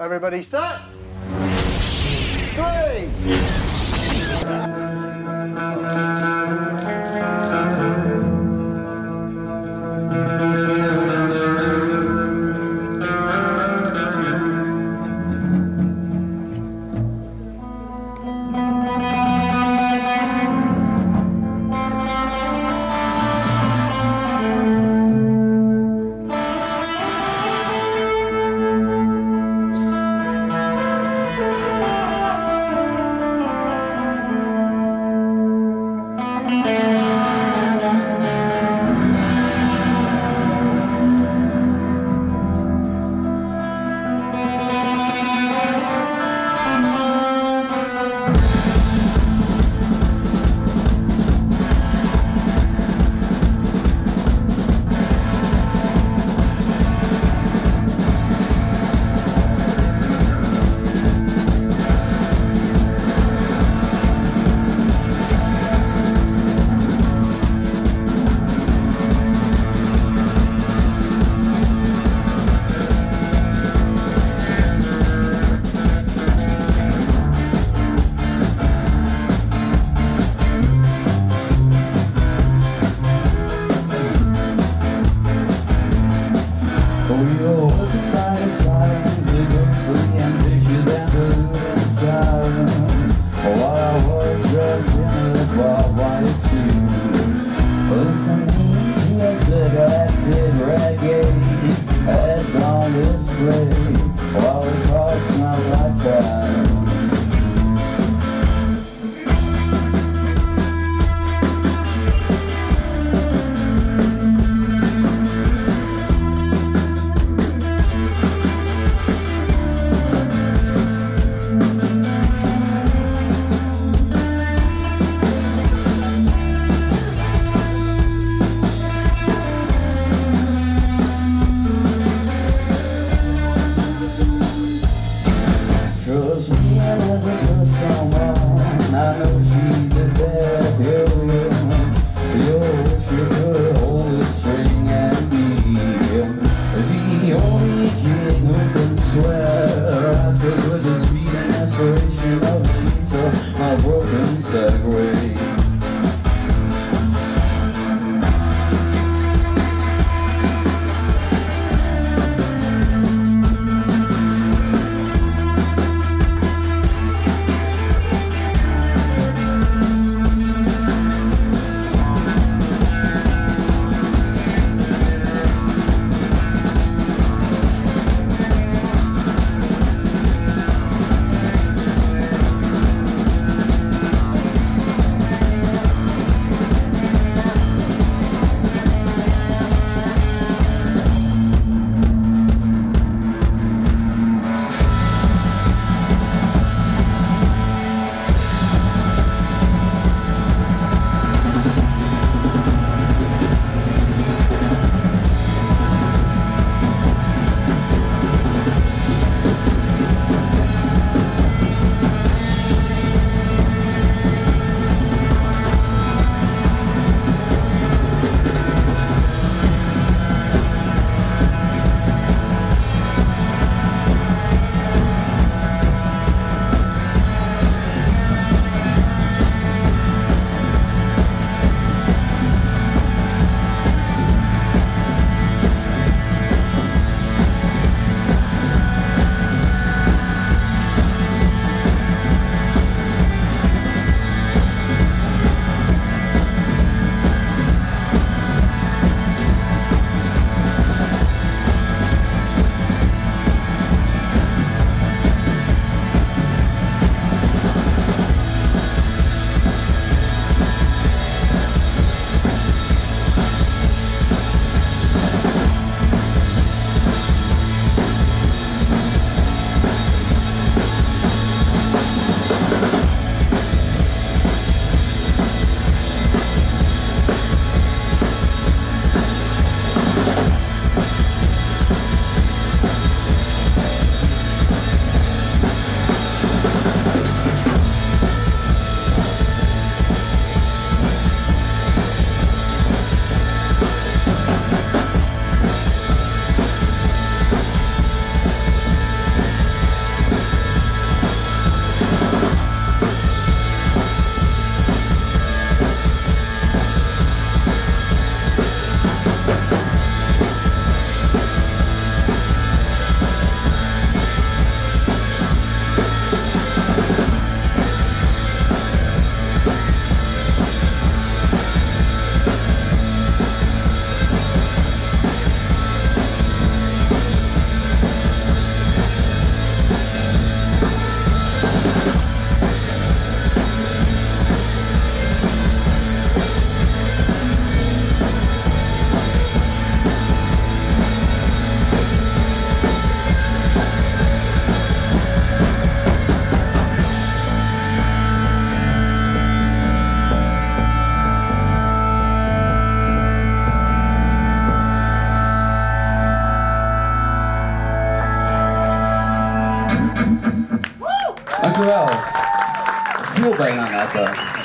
Everybody set? 3. dankjewel. Voel bijna net.